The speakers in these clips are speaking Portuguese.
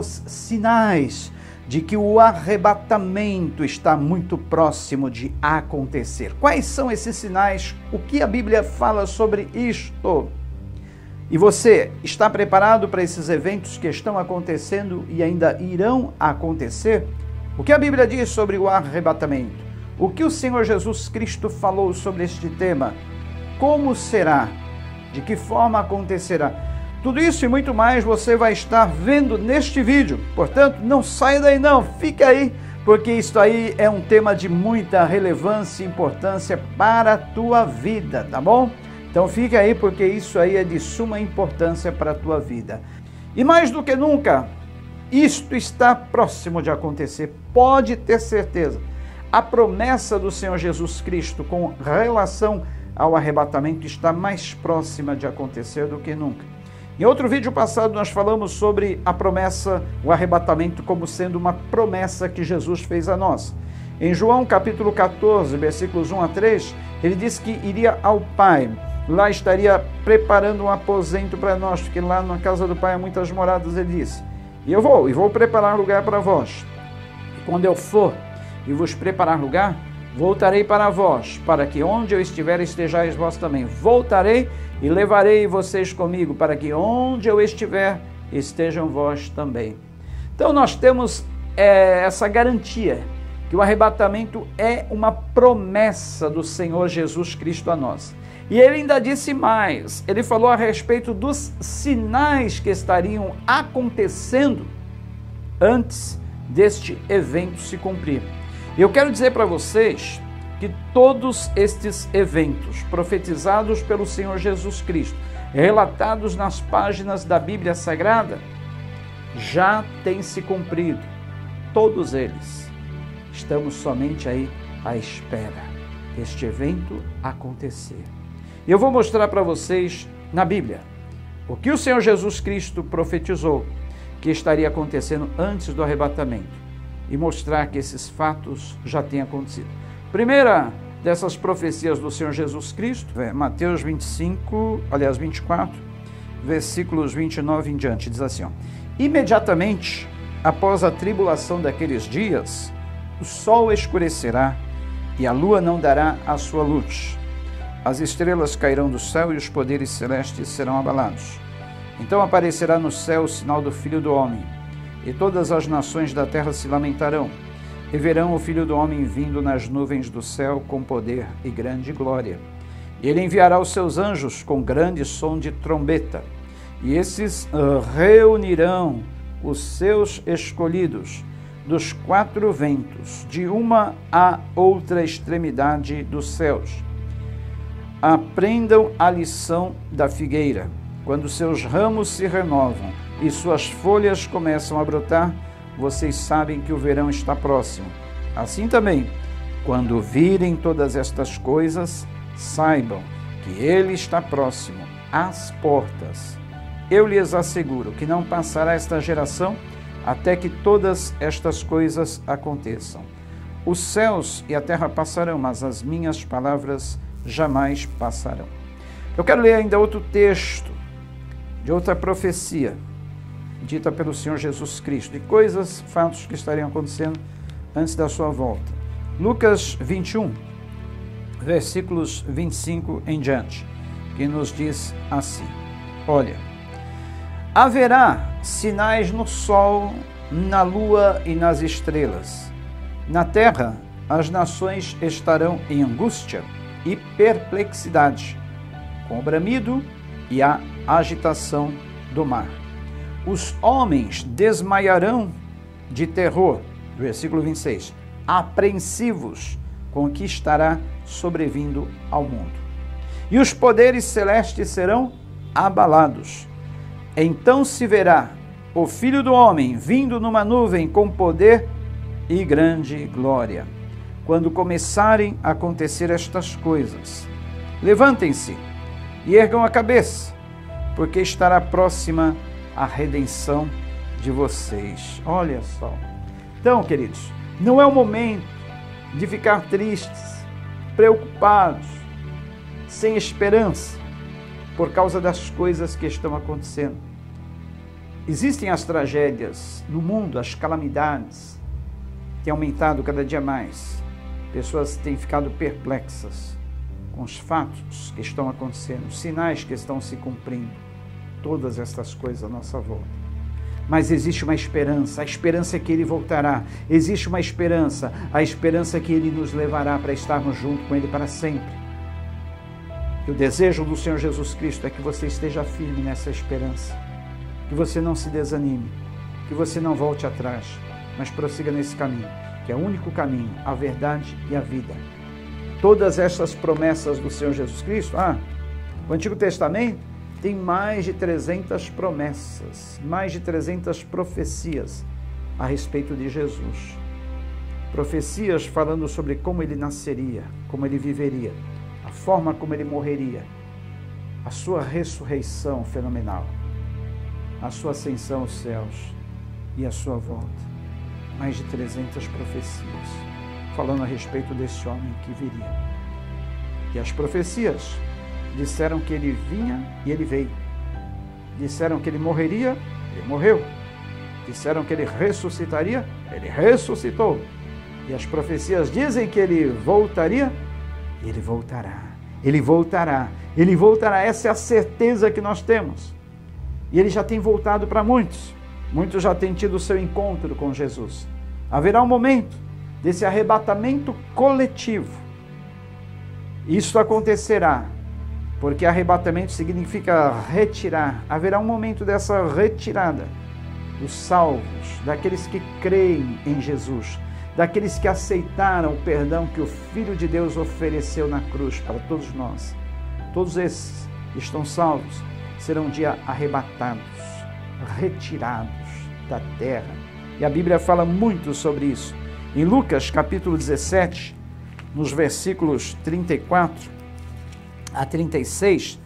os sinais de que o arrebatamento está muito próximo de acontecer. Quais são esses sinais? O que a Bíblia fala sobre isto? E você está preparado para esses eventos que estão acontecendo e ainda irão acontecer? O que a Bíblia diz sobre o arrebatamento? O que o Senhor Jesus Cristo falou sobre este tema? Como será? De que forma acontecerá? Tudo isso e muito mais você vai estar vendo neste vídeo. Portanto, não saia daí não, fique aí, porque isso aí é um tema de muita relevância e importância para a tua vida, tá bom? Então fique aí, porque isso aí é de suma importância para a tua vida. E mais do que nunca, isto está próximo de acontecer, pode ter certeza. A promessa do Senhor Jesus Cristo com relação ao arrebatamento está mais próxima de acontecer do que nunca. Em outro vídeo passado nós falamos sobre a promessa, o arrebatamento como sendo uma promessa que Jesus fez a nós. Em João capítulo 14, versículos 1 a 3, ele disse que iria ao Pai, lá estaria preparando um aposento para nós, porque lá na casa do Pai há muitas moradas, ele disse, e eu vou, preparar lugar para vós. E quando eu for e vos preparar lugar, voltarei para vós, para que onde eu estiver estejais vós também. Voltarei e levarei vocês comigo, para que onde eu estiver estejam vós também. Então nós temos essa garantia, que o arrebatamento é uma promessa do Senhor Jesus Cristo a nós. E ele ainda disse mais, ele falou a respeito dos sinais que estariam acontecendo antes deste evento se cumprir. Eu quero dizer para vocês que todos estes eventos profetizados pelo Senhor Jesus Cristo, relatados nas páginas da Bíblia Sagrada, já têm se cumprido. Todos eles. Estamos somente aí à espera deste evento acontecer. Eu vou mostrar para vocês na Bíblia o que o Senhor Jesus Cristo profetizou que estaria acontecendo antes do arrebatamento, e mostrar que esses fatos já têm acontecido. Primeira dessas profecias do Senhor Jesus Cristo, Mateus 25, aliás 24, versículos 29 em diante, diz assim, ó, imediatamente após a tribulação daqueles dias, o sol escurecerá e a lua não dará a sua luz. As estrelas cairão do céu e os poderes celestes serão abalados. Então aparecerá no céu o sinal do Filho do Homem, e todas as nações da terra se lamentarão, e verão o Filho do Homem vindo nas nuvens do céu com poder e grande glória. E ele enviará os seus anjos com grande som de trombeta, e esses reunirão os seus escolhidos dos quatro ventos, de uma à outra extremidade dos céus. Aprendam a lição da figueira, quando seus ramos se renovam, e suas folhas começam a brotar, vocês sabem que o verão está próximo. Assim também, quando virem todas estas coisas, saibam que ele está próximo, às portas. Eu lhes asseguro que não passará esta geração até que todas estas coisas aconteçam. Os céus e a terra passarão, mas as minhas palavras jamais passarão. Eu quero ler ainda outro texto de outra profecia dita pelo Senhor Jesus Cristo, de coisas, fatos que estariam acontecendo antes da sua volta. Lucas 21, versículos 25 em diante, que nos diz assim, olha, haverá sinais no sol, na lua e nas estrelas. Na terra, as nações estarão em angústia e perplexidade, com o bramido e a agitação do mar. Os homens desmaiarão de terror, versículo 26, apreensivos com o que estará sobrevindo ao mundo. E os poderes celestes serão abalados. Então se verá o Filho do Homem vindo numa nuvem com poder e grande glória. Quando começarem a acontecer estas coisas, levantem-se e ergam a cabeça, porque estará próxima a redenção de vocês. Olha só. Então, queridos, não é o momento de ficar tristes, preocupados, sem esperança, por causa das coisas que estão acontecendo. Existem as tragédias no mundo, as calamidades, têm aumentado cada dia mais. Pessoas têm ficado perplexas com os fatos que estão acontecendo, os sinais que estão se cumprindo, todas estas coisas à nossa volta. Mas existe uma esperança, a esperança é que Ele voltará. Existe uma esperança, a esperança é que Ele nos levará para estarmos junto com Ele para sempre. E o desejo do Senhor Jesus Cristo é que você esteja firme nessa esperança, que você não se desanime, que você não volte atrás, mas prossiga nesse caminho, que é o único caminho, a verdade e a vida. Todas essas promessas do Senhor Jesus Cristo, o Antigo Testamento, tem mais de 300 promessas, mais de 300 profecias a respeito de Jesus. Profecias falando sobre como Ele nasceria, como Ele viveria, a forma como Ele morreria, a sua ressurreição fenomenal, a sua ascensão aos céus e a sua volta. Mais de 300 profecias falando a respeito desse homem que viria. E as profecias disseram que Ele vinha e Ele veio. Disseram que Ele morreria, Ele morreu. Disseram que Ele ressuscitaria, Ele ressuscitou. E as profecias dizem que Ele voltaria, Ele voltará. Ele voltará, Ele voltará. Essa é a certeza que nós temos. E Ele já tem voltado para muitos. Muitos já têm tido o seu encontro com Jesus. Haverá um momento desse arrebatamento coletivo. Isso acontecerá. Porque arrebatamento significa retirar. Haverá um momento dessa retirada dos salvos, daqueles que creem em Jesus, daqueles que aceitaram o perdão que o Filho de Deus ofereceu na cruz para todos nós. Todos esses que estão salvos serão um dia arrebatados, retirados da terra. E a Bíblia fala muito sobre isso. Em Lucas capítulo 17, nos versículos 34 a 36,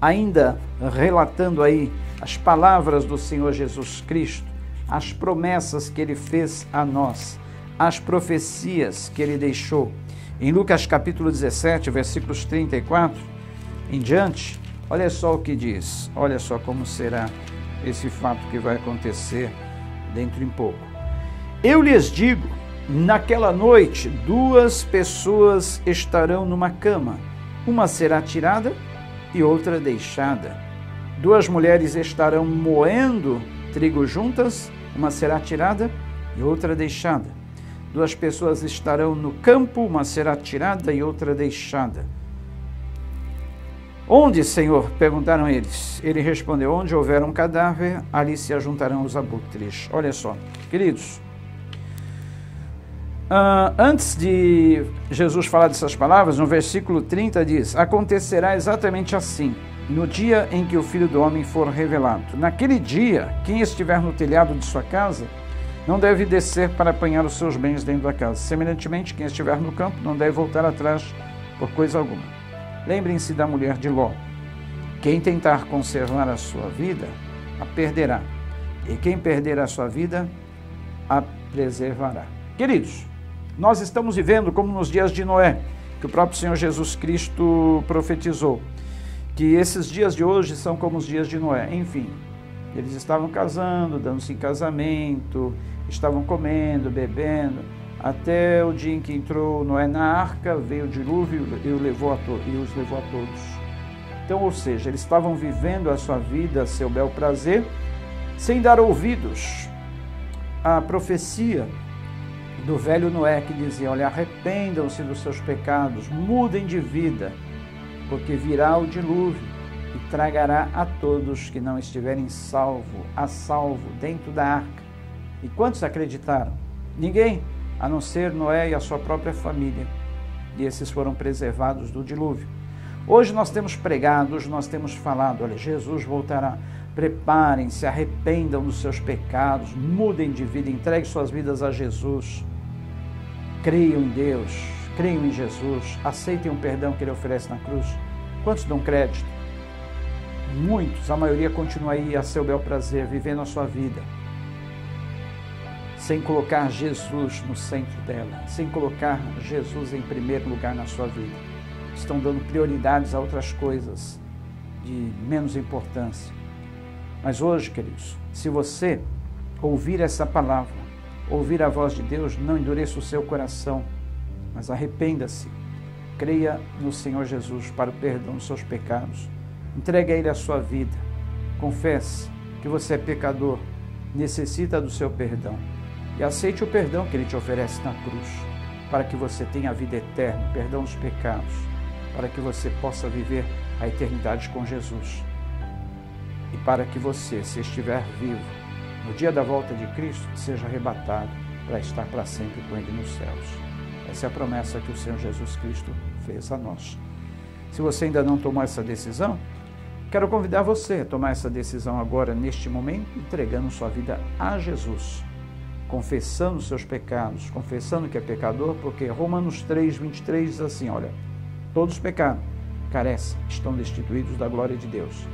ainda relatando aí as palavras do Senhor Jesus Cristo, as promessas que Ele fez a nós, as profecias que Ele deixou. Em Lucas capítulo 17, versículos 34 em diante, olha só o que diz, olha só como será esse fato que vai acontecer dentro em pouco. Eu lhes digo, naquela noite, 2 pessoas estarão numa cama, uma será tirada e outra deixada. 2 mulheres estarão moendo trigo juntas, uma será tirada e outra deixada. 2 pessoas estarão no campo, uma será tirada e outra deixada. Onde, Senhor? Perguntaram eles. Ele respondeu, onde houver um cadáver, ali se ajuntarão os abutres. Olha só, queridos, antes de Jesus falar dessas palavras, no versículo 30 diz, acontecerá exatamente assim, no dia em que o Filho do Homem for revelado. Naquele dia, quem estiver no telhado de sua casa, não deve descer para apanhar os seus bens dentro da casa. Semelhantemente, quem estiver no campo, não deve voltar atrás por coisa alguma. Lembrem-se da mulher de Ló. Quem tentar conservar a sua vida, a perderá. E quem perder a sua vida, a preservará. Queridos, nós estamos vivendo como nos dias de Noé, que o próprio Senhor Jesus Cristo profetizou, que esses dias de hoje são como os dias de Noé. Enfim, eles estavam casando, dando-se em casamento, estavam comendo, bebendo, até o dia em que entrou Noé na arca, veio o dilúvio e os levou a todos. Então, ou seja, eles estavam vivendo a sua vida, seu bel prazer, sem dar ouvidos à profecia do velho Noé, que dizia, olha, arrependam-se dos seus pecados, mudem de vida, porque virá o dilúvio e tragará a todos que não estiverem a salvo dentro da arca. E quantos acreditaram? Ninguém, a não ser Noé e a sua própria família. E esses foram preservados do dilúvio. Hoje nós temos pregado, hoje nós temos falado, olha, Jesus voltará. Preparem-se, arrependam dos seus pecados, mudem de vida, entreguem suas vidas a Jesus. Creiam em Deus, creiam em Jesus, aceitem o perdão que Ele oferece na cruz. Quantos dão crédito? Muitos, a maioria continua aí a seu bel prazer, vivendo a sua vida, sem colocar Jesus no centro dela, sem colocar Jesus em primeiro lugar na sua vida. Estão dando prioridades a outras coisas de menos importância. Mas hoje, queridos, se você ouvir essa palavra, ouvir a voz de Deus, não endureça o seu coração, mas arrependa-se, creia no Senhor Jesus para o perdão dos seus pecados, entregue a Ele a sua vida, confesse que você é pecador, necessita do seu perdão e aceite o perdão que Ele te oferece na cruz, para que você tenha a vida eterna, perdão dos pecados, para que você possa viver a eternidade com Jesus. E para que você, se estiver vivo, no dia da volta de Cristo, seja arrebatado para estar para sempre com Ele nos céus. Essa é a promessa que o Senhor Jesus Cristo fez a nós. Se você ainda não tomou essa decisão, quero convidar você a tomar essa decisão agora, neste momento, entregando sua vida a Jesus, confessando seus pecados, confessando que é pecador, porque Romanos 3:23 diz assim, olha, todos pecaram, carecem, estão destituídos da glória de Deus.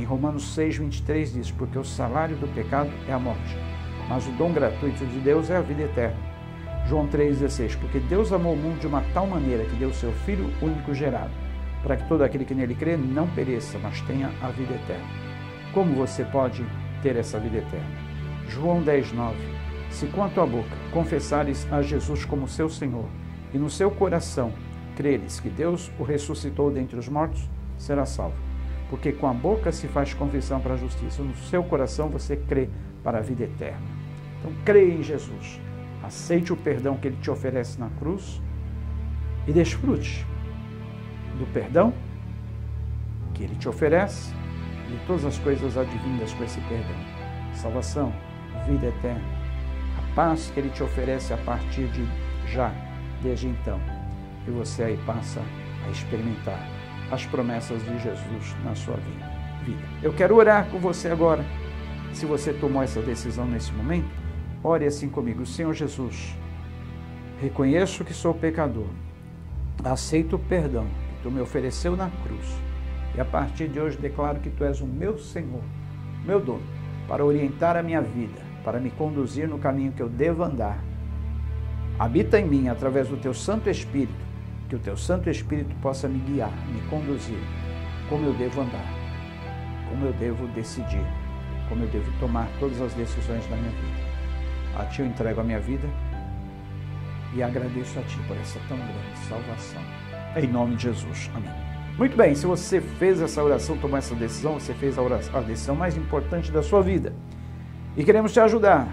Em Romanos 6:23 diz, porque o salário do pecado é a morte, mas o dom gratuito de Deus é a vida eterna. João 3:16, porque Deus amou o mundo de uma tal maneira que deu seu Filho único gerado, para que todo aquele que nele crê não pereça, mas tenha a vida eterna. Como você pode ter essa vida eterna? João 10:9, se com a tua boca confessares a Jesus como seu Senhor, e no seu coração creres que Deus o ressuscitou dentre os mortos, será salvo. Porque com a boca se faz confissão para a justiça, no seu coração você crê para a vida eterna. Então, creia em Jesus, aceite o perdão que Ele te oferece na cruz e desfrute do perdão que Ele te oferece e de todas as coisas advindas com esse perdão. Salvação, vida eterna, a paz que Ele te oferece a partir de já, desde então. E você aí passa a experimentar as promessas de Jesus na sua vida. Eu quero orar com você agora. Se você tomou essa decisão nesse momento, ore assim comigo. Senhor Jesus, reconheço que sou pecador, aceito o perdão que Tu me ofereceu na cruz e a partir de hoje declaro que Tu és o meu Senhor, meu dono, para orientar a minha vida, para me conduzir no caminho que eu devo andar. Habita em mim através do Teu Santo Espírito, que o Teu Santo Espírito possa me guiar, me conduzir, como eu devo andar, como eu devo decidir, como eu devo tomar todas as decisões da minha vida. A Ti eu entrego a minha vida e agradeço a Ti por essa tão grande salvação. Em nome de Jesus. Amém. Muito bem, se você fez essa oração, tomou essa decisão, você fez a decisão mais importante da sua vida. E queremos te ajudar,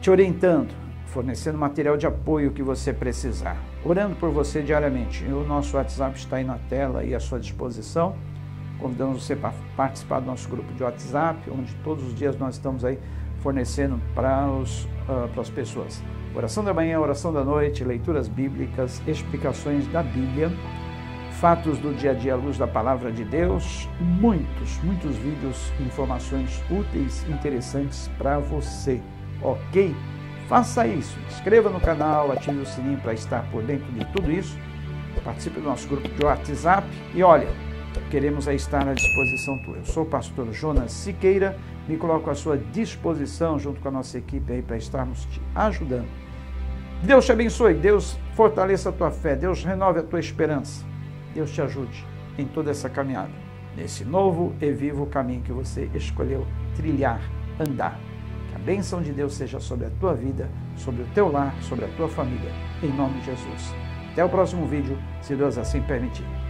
te orientando, fornecendo material de apoio que você precisar, orando por você diariamente. O nosso WhatsApp está aí na tela e à sua disposição. Convidamos você para participar do nosso grupo de WhatsApp, onde todos os dias nós estamos aí fornecendo para as pessoas. Oração da manhã, oração da noite, leituras bíblicas, explicações da Bíblia, fatos do dia a dia à luz da Palavra de Deus, muitos vídeos, informações úteis, interessantes para você, ok? Faça isso, inscreva no canal, ative o sininho para estar por dentro de tudo isso, participe do nosso grupo de WhatsApp e olha, queremos estar à disposição tua. Eu sou o pastor Jonas Siqueira, me coloco à sua disposição junto com a nossa equipe aí para estarmos te ajudando. Deus te abençoe, Deus fortaleça a tua fé, Deus renove a tua esperança, Deus te ajude em toda essa caminhada, nesse novo e vivo caminho que você escolheu trilhar, andar. A bênção de Deus seja sobre a tua vida, sobre o teu lar, sobre a tua família, em nome de Jesus. Até o próximo vídeo, se Deus assim permitir.